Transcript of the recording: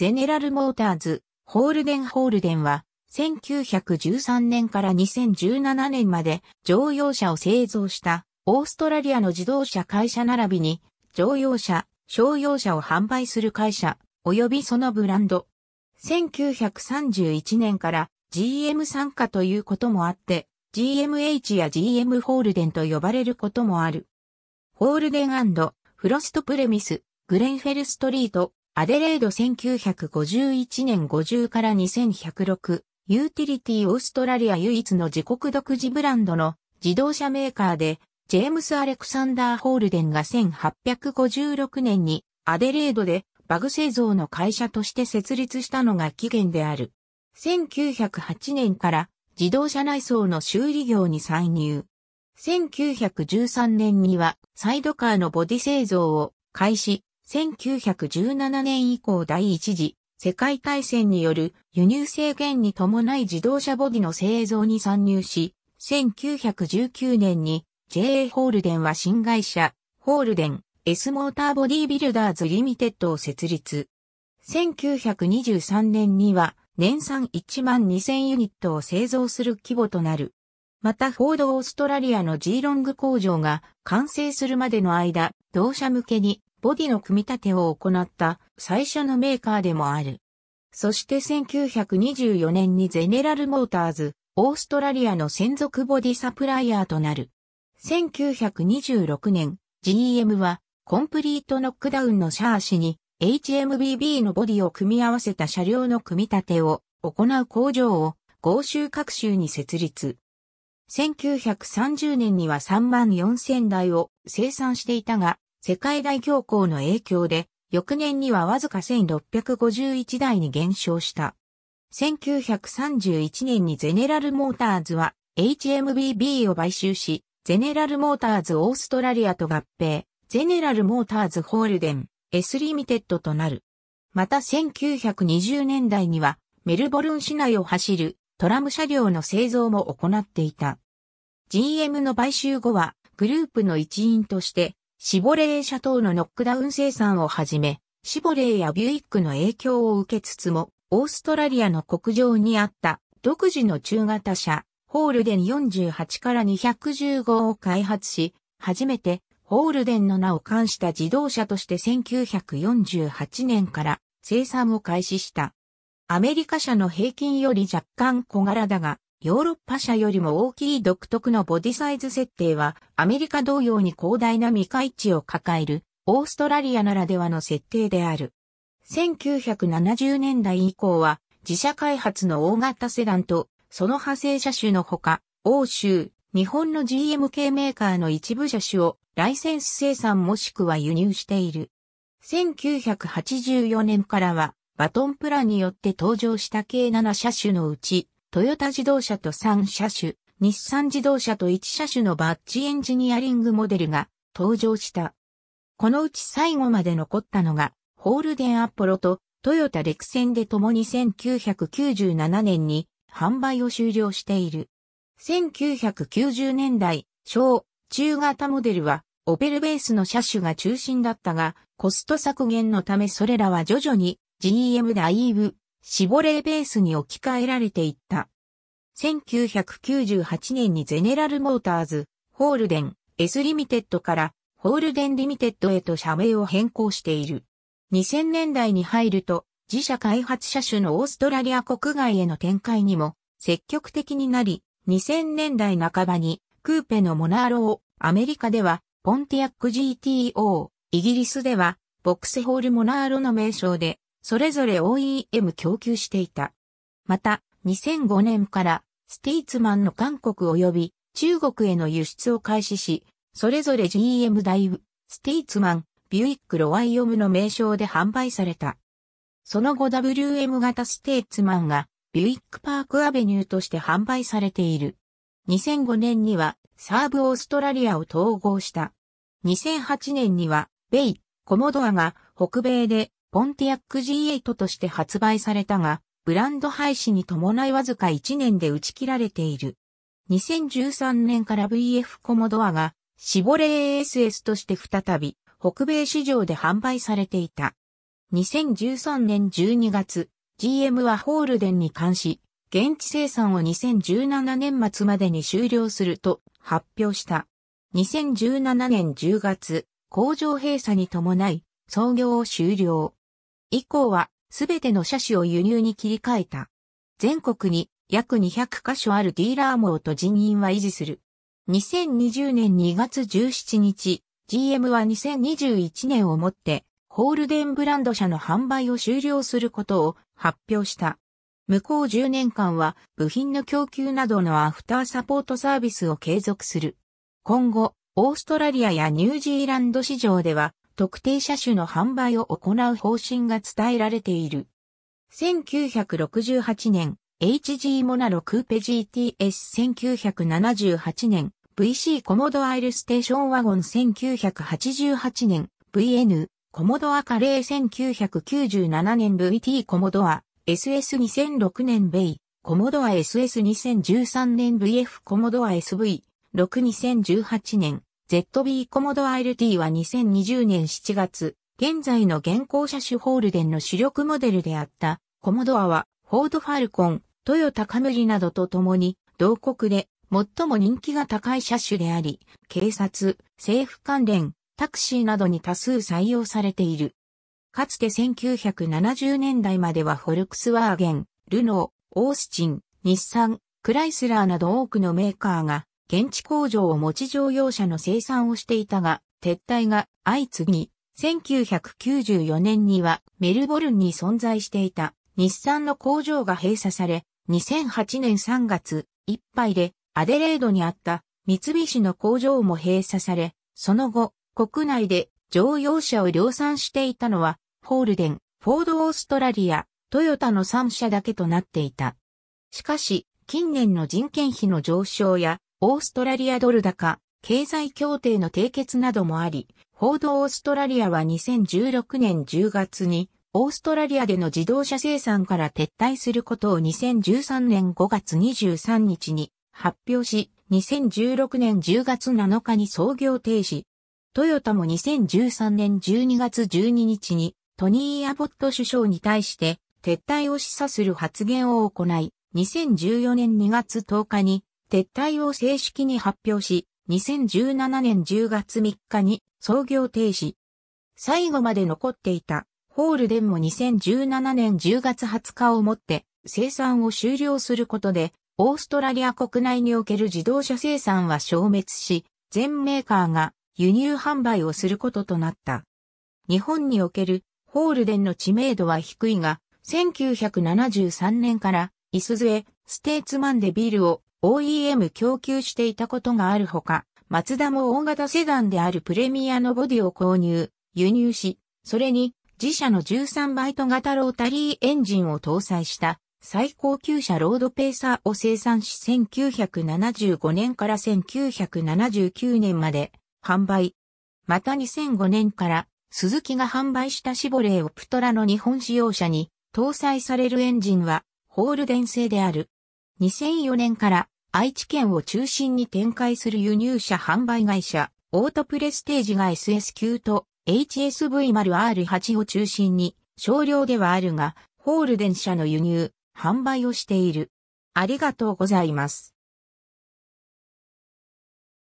ゼネラルモーターズ、ホールデンホールデンは、1913年から2017年まで乗用車を製造したオーストラリアの自動車会社並びに乗用車、商用車を販売する会社及びそのブランド。1931年から GM 傘下ということもあって、GMH や GM ホールデンと呼ばれることもある。ホールデン&フロストプレミス、グレンフェルストリート、アデレード1951年50から2106。ユーティリティオーストラリア唯一の自国独自ブランドの自動車メーカーで、ジェームス・アレクサンダー・ホールデンが1856年にアデレードでバグ製造の会社として設立したのが起源である。1908年から自動車内装の修理業に参入。1913年にはサイドカーのボディ製造を開始。1917年以降第一次世界大戦による輸入制限に伴い自動車ボディの製造に参入し、1919年に JA ホールデンは新会社、ホールデン、S モーターボディビルダーズリミテッドを設立。1923年には年産1万2000ユニットを製造する規模となる。またフォードオーストラリアのジーロング工場が完成するまでの間、同社向けにボディの組み立てを行った最初のメーカーでもある。そして1924年にゼネラルモーターズ、オーストラリアの専属ボディサプライヤーとなる。1926年、GM はコンプリートノックダウンのシャーシに HMBB のボディを組み合わせた車両の組み立てを行う工場を豪州各州に設立。1930年には3万4000台を生産していたが、世界大恐慌の影響で、翌年にはわずか1651台に減少した。1931年にゼネラルモーターズは HMBB を買収し、ゼネラルモーターズオーストラリアと合併、ゼネラルモーターズホールデン、S リミテッドとなる。また1920年代には、メルボルン市内を走るトラム車両の製造も行っていた。GM の買収後は、グループの一員として、シボレー車等のノックダウン生産をはじめ、シボレーやビュイックの影響を受けつつも、オーストラリアの国情にあった独自の中型車、ホールデン48から215を開発し、初めてホールデンの名を冠した自動車として1948年から生産を開始した。アメリカ車の平均より若干小柄だが、ヨーロッパ車よりも大きい独特のボディサイズ設定はアメリカ同様に広大な未開地を抱えるオーストラリアならではの設定である。1970年代以降は自社開発の大型セダンとその派生車種のほか、欧州、日本の GM 系メーカーの一部車種をライセンス生産もしくは輸入している。1984年からはバトンプランによって登場した計7車種のうち、トヨタ自動車と3車種、日産自動車と1車種のバッジエンジニアリングモデルが登場した。このうち最後まで残ったのが、ホールデンアポロとトヨタレクセンで共に1997年に販売を終了している。1990年代、小・中型モデルはオペルベースの車種が中心だったが、コスト削減のためそれらは徐々に GM だいぶシボレーベースに置き換えられていった。1998年にゼネラルモーターズ、ホールデン、S リミテッドからホールデンリミテッドへと社名を変更している。2000年代に入ると、自社開発車種のオーストラリア国外への展開にも積極的になり、2000年代半ばにクーペのモナーロを、アメリカではポンティアック GTO、イギリスではボクスホールモナーロの名称で、それぞれ OEM 供給していた。また、2005年から、スティーツマンの韓国及び中国への輸出を開始し、それぞれ GM ダイブ、スティーツマン、ビュイックロワイオムの名称で販売された。その後 WM 型スティーツマンが、ビュイックパークアベニューとして販売されている。2005年には、サーブオーストラリアを統合した。2008年には、ベイ、コモドアが北米で、ポンティアック G8 として発売されたが、ブランド廃止に伴いわずか1年で打ち切られている。2013年から VF コモドアが、シボレー SS として再び、北米市場で販売されていた。2013年12月、GM はホールデンに関し、現地生産を2017年末までに終了すると発表した。2017年10月、工場閉鎖に伴い、操業を終了。以降は、すべての車種を輸入に切り替えた。全国に約200カ所あるディーラー網と人員は維持する。2020年2月17日、GM は2021年をもって、ホールデンブランド車の販売を終了することを発表した。向こう10年間は部品の供給などのアフターサポートサービスを継続する。今後、オーストラリアやニュージーランド市場では特定車種の販売を行う方針が伝えられている。1968年、HG モナロクーペ GTS1978 年、VC コモドアイルステーションワゴン1988年、VN コモドアカレー1997年 VT コモドア SS2006 年ベイコモドア SS2013 年 VF コモドア SV 62018 年 ZB コモドア LT は2020年7月、現在の現行車種ホールデンの主力モデルであったコモドアはフォードファルコン、トヨタカムリなどと共に同国で最も人気が高い車種であり、警察、政府関連、タクシーなどに多数採用されている。かつて1970年代まではフォルクスワーゲン、ルノー、オースチン、日産、クライスラーなど多くのメーカーが現地工場を持ち乗用車の生産をしていたが、撤退が相次ぎ、1994年にはメルボルンに存在していた日産の工場が閉鎖され、2008年3月いっぱいでアデレードにあった三菱の工場も閉鎖され、その後、国内で乗用車を量産していたのは、ホールデン、フォードオーストラリア、トヨタの3社だけとなっていた。しかし、近年の人件費の上昇や、オーストラリアドル高、経済協定の締結などもあり、フォードオーストラリアは2016年10月に、オーストラリアでの自動車生産から撤退することを2013年5月23日に発表し、2016年10月7日に操業停止。トヨタも2013年12月12日にトニー・アボット首相に対して撤退を示唆する発言を行い、2014年2月10日に撤退を正式に発表し、2017年10月3日に操業停止。最後まで残っていた。ホールデンも2017年10月20日をもって生産を終了することで、オーストラリア国内における自動車生産は消滅し、全メーカーが輸入販売をすることとなった。日本におけるホールデンの知名度は低いが、1973年からイスズエ、ステーツマンでビルを OEM 供給していたことがあるほか、マツダも大型セダンであるプレミアのボディを購入、輸入し、それに、自社の13バイト型ロータリーエンジンを搭載した最高級車ロードペーサーを生産し、1975年から1979年まで販売。また2005年からスズキが販売したシボレーオプトラの日本使用車に搭載されるエンジンはホールデン製である。2004年から愛知県を中心に展開する輸入車販売会社オートプレステージが SSQ とHSV-0R8 を中心に少量ではあるが、ホールデン車の輸入、販売をしている。ありがとうございます。